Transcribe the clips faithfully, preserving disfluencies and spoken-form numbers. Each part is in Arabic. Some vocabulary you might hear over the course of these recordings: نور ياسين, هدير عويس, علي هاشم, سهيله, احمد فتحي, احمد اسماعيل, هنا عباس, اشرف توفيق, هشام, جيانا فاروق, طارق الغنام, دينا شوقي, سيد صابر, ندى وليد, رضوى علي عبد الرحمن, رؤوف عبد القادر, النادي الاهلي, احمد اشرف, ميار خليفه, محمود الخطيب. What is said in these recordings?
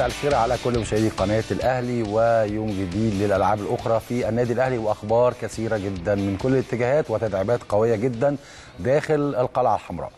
مساء الخير على كل مشاهدي قناه الاهلي، ويوم جديد للالعاب الاخرى في النادي الاهلي واخبار كثيره جدا من كل الاتجاهات وتداعيات قويه جدا داخل القلعه الحمراء.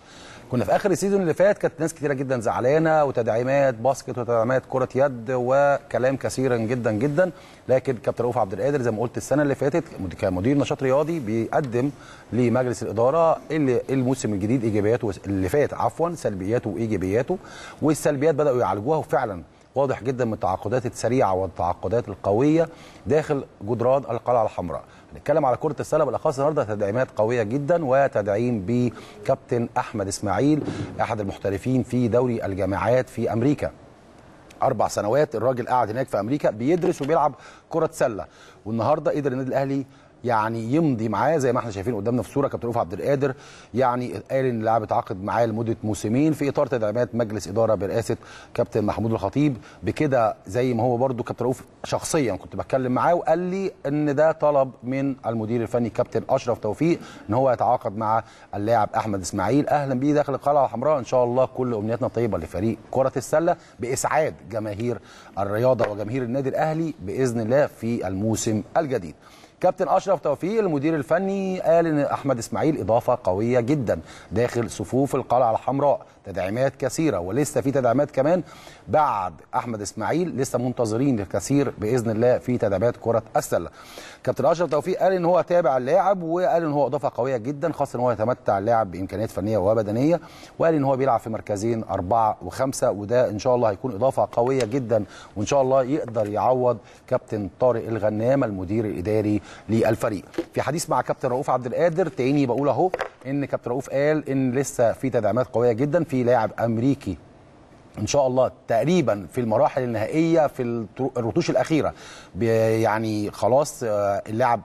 كنا في اخر السيزون اللي فات كانت ناس كثيره جدا زعلانه وتدعيمات باسكت وتدعيمات كره يد وكلام كثيرا جدا جدا، لكن كابتن رؤوف عبد القادر زي ما قلت السنه اللي فاتت كمدير نشاط رياضي بيقدم لمجلس الاداره اللي الموسم الجديد ايجابياته اللي فات عفوا سلبياته وايجابياته، والسلبيات بداوا يعالجوها وفعلا واضح جدا من التعاقدات السريعه والتعاقدات القويه داخل جدران القلعه الحمراء. هنتكلم على كره السله بالاخص النهارده، تدعيمات قويه جدا وتدعيم بكابتن احمد اسماعيل احد المحترفين في دوري الجامعات في امريكا. اربع سنوات الراجل قاعد هناك في امريكا بيدرس وبيلعب كره سله، والنهارده قدر النادي الاهلي يعني يمضي معاه زي ما احنا شايفين قدامنا في صوره. كابتن رؤوف عبد القادر يعني قال ان اللاعب اتعاقد معاه لمده موسمين في اطار تدعيمات مجلس اداره برئاسه كابتن محمود الخطيب. بكده زي ما هو برده كابتن رؤوف شخصيا كنت بتكلم معاه وقال لي ان ده طلب من المدير الفني كابتن اشرف توفيق ان هو يتعاقد مع اللاعب احمد اسماعيل. اهلا بيه داخل القلعه الحمراء، ان شاء الله كل امنياتنا طيبه لفريق كره السله باسعاد جماهير الرياضه وجماهير النادي الاهلي باذن الله في الموسم الجديد. كابتن اشرف توفيق المدير الفني قال ان احمد اسماعيل اضافه قويه جدا داخل صفوف القلعه الحمراء، تدعيمات كثيره ولسه في تدعيمات كمان بعد احمد اسماعيل، لسه منتظرين الكثير باذن الله في تدعيمات كره السله. كابتن اشرف توفيق قال ان هو تابع اللاعب وقال ان هو اضافه قويه جدا، خاصه ان هو يتمتع اللاعب بامكانيات فنيه وبدنيه، وقال ان هو بيلعب في مركزين اربعه وخمسه، وده ان شاء الله هيكون اضافه قويه جدا، وان شاء الله يقدر يعوض كابتن طارق الغنام المدير الاداري للفريق. في حديث مع كابتن رؤوف عبد القادر تاني بقول اهو ان كابتن رؤوف قال ان لسه في تدعيمات قويه جدا، في لاعب امريكي ان شاء الله تقريبا في المراحل النهائيه في الرتوش الاخيره يعني خلاص اللاعب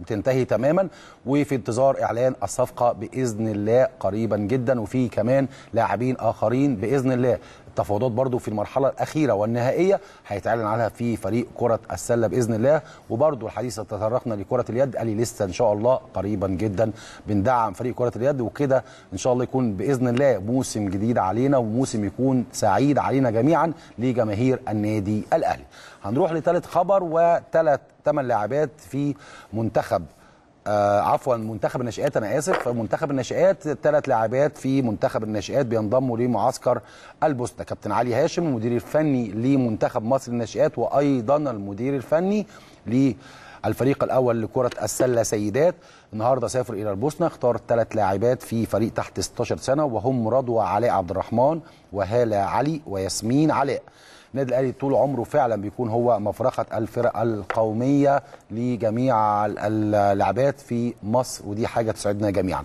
بتنتهي تماما، وفي انتظار اعلان الصفقه باذن الله قريبا جدا، وفي كمان لاعبين اخرين باذن الله التفاوضات برضو في المرحله الاخيره والنهائيه هيتعلن عنها في فريق كره السله باذن الله. وبرضو الحديث تطرقنا لكره اليد قال لي لسه ان شاء الله قريبا جدا بندعم فريق كره اليد، وكده ان شاء الله يكون باذن الله موسم جديد علينا وموسم يكون سعيد علينا جميعا لجماهير النادي الاهلي. هنروح لثالث خبر، وثلاث ثمان لاعبات في منتخب آه عفوا منتخب الناشئات، انا اسف منتخب الناشئات، ثلاث لاعبات في منتخب الناشئات بينضموا لمعسكر البوسنه. كابتن علي هاشم المدير الفني لمنتخب مصر للناشئات، وايضا المدير الفني للفريق الاول لكره السله سيدات، النهارده سافر الى البوسنه، اختار ثلاث لاعبات في فريق تحت ستاشر سنه، وهم رضوى علي عبد الرحمن وهاله علي وياسمين علاء. النادي الاهلي طول عمره فعلا بيكون هو مفرخه الفرق القوميه لجميع اللاعبات في مصر، ودي حاجه تسعدنا جميعا.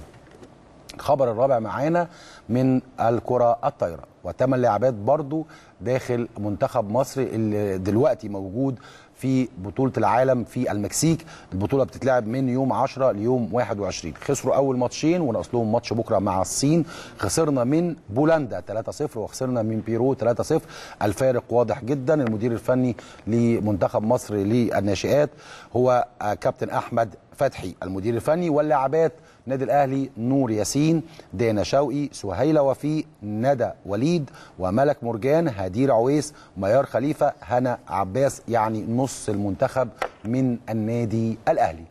الخبر الرابع معانا من الكره الطايره، وثمان لاعبات برضو داخل منتخب مصر اللي دلوقتي موجود في بطوله العالم في المكسيك. البطوله بتتلعب من يوم عشرة ليوم واحد وعشرين. خسروا اول ماتشين وناقص لهم ماتش بكره مع الصين، خسرنا من بولندا ثلاثة صفر وخسرنا من بيرو ثلاثة صفر، الفارق واضح جدا. المدير الفني لمنتخب مصر للناشئات هو كابتن احمد فتحي المدير الفني، واللاعبات النادي الاهلي نور ياسين، دينا شوقي، سهيله وفيق، ندى وليد وملك مرجان، هدير عويس، ميار خليفه، هنا عباس، يعني نص المنتخب من النادي الاهلي.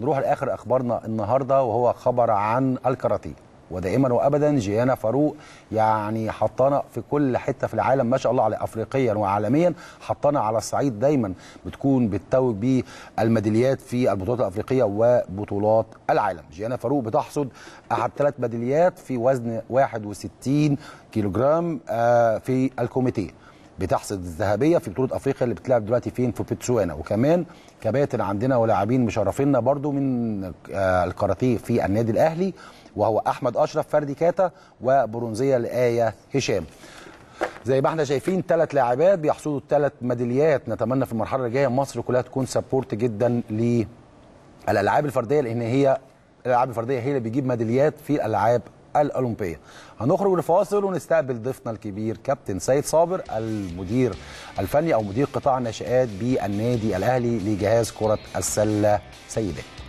نروح لاخر اخبارنا النهارده، وهو خبر عن الكاراتيه، ودائما وابدا جيانا فاروق يعني حطانا في كل حته في العالم ما شاء الله على افريقيا وعالميا، حطانا على الصعيد دايما بتكون بتتوج بالميداليات في البطولات الافريقيه وبطولات العالم. جيانا فاروق بتحصد احد ثلاث ميداليات في وزن واحد وستين كيلوغرام في الكوميتيه، بتحصد الذهبيه في بطوله افريقيا اللي بتلعب دلوقتي فين في بوتسوانا، وكمان كباتن عندنا ولاعبين مشرفينا برضو من الكاراتيه في النادي الاهلي، وهو احمد اشرف فردي كاتا وبرونزيه لآية هشام. زي ما احنا شايفين ثلاث لاعبات بيحصدوا الثلاث ميداليات، نتمنى في المرحله الجايه مصر كلها تكون سبورت جدا للالعاب الفرديه، لان هي الالعاب الفرديه هي اللي بيجيب ميداليات في الالعاب الاولمبيه. هنخرج لفاصل ونستقبل ضيفنا الكبير كابتن سيد صابر المدير الفني او مدير قطاع الناشئات بالنادي الاهلي لجهاز كره السله سيدات.